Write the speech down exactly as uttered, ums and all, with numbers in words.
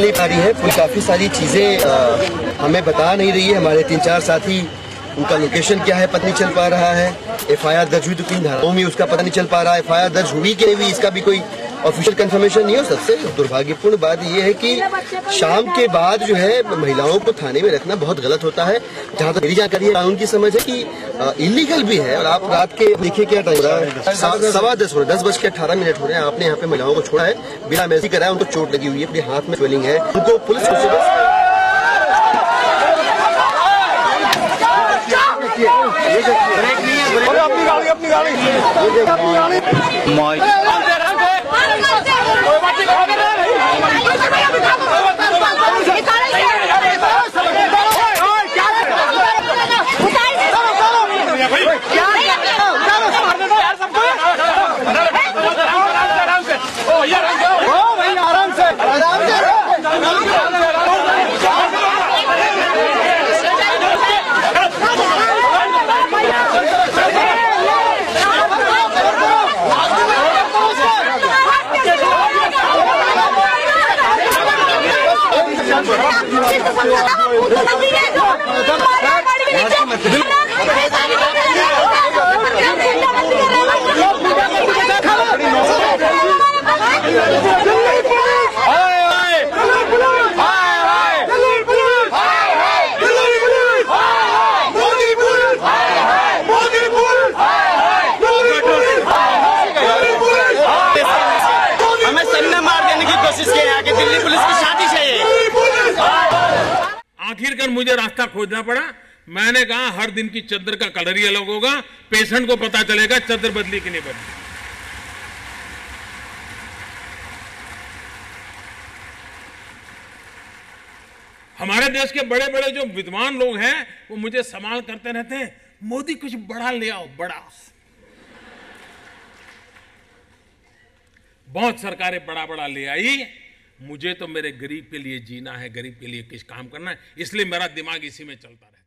नहीं पा रही है। कोई काफ़ी सारी चीज़ें हमें बता नहीं रही है। हमारे तीन चार साथी, उनका लोकेशन क्या है पता नहीं चल पा रहा है। एफआईआर दर्ज हुई तो किन धाराओं में उसका पता नहीं चल पा रहा है। एफआईआर दर्ज हुई कि नहीं हुई इसका भी कोई ऑफिशियल कंफर्मेशन नहीं हो। सबसे दुर्भाग्यपूर्ण बात यह है कि शाम के बाद जो है महिलाओं को थाने में रखना बहुत गलत होता है। जहाँ तक मेरी जानकारी है, कानून की समझ है कि इलीगल भी है। और आप रात के देखिए क्या टाइम हो रहा है, सवा दस हो रहा है, दस बज के अठारह मिनट हो रहे हैं। आपने यहाँ पे महिलाओं को छोड़ा है, बिना मेजी कराया, उनको चोट लगी हुई है, अपने हाथ में स्वेलिंग है, उनको पुलिस अपनी गाड़ी अपनी गाड़ी अपनी गाड़ी दिल्ली पुलिस की साजिश है ये। आखिरकार मुझे रास्ता खोजना पड़ा। मैंने कहा हर दिन की चादर का कलर ही अलग होगा, पेशेंट को पता चलेगा चादर बदली कि नहीं बदली। हमारे देश के बड़े बड़े जो विद्वान लोग हैं वो मुझे सवाल करते रहते हैं, मोदी कुछ बड़ा ले आओ, बड़ा। बहुत सरकारें बड़ा बड़ा ले आई, मुझे तो मेरे गरीब के लिए जीना है, गरीब के लिए कुछ काम करना है, इसलिए मेरा दिमाग इसी में चलता रहा।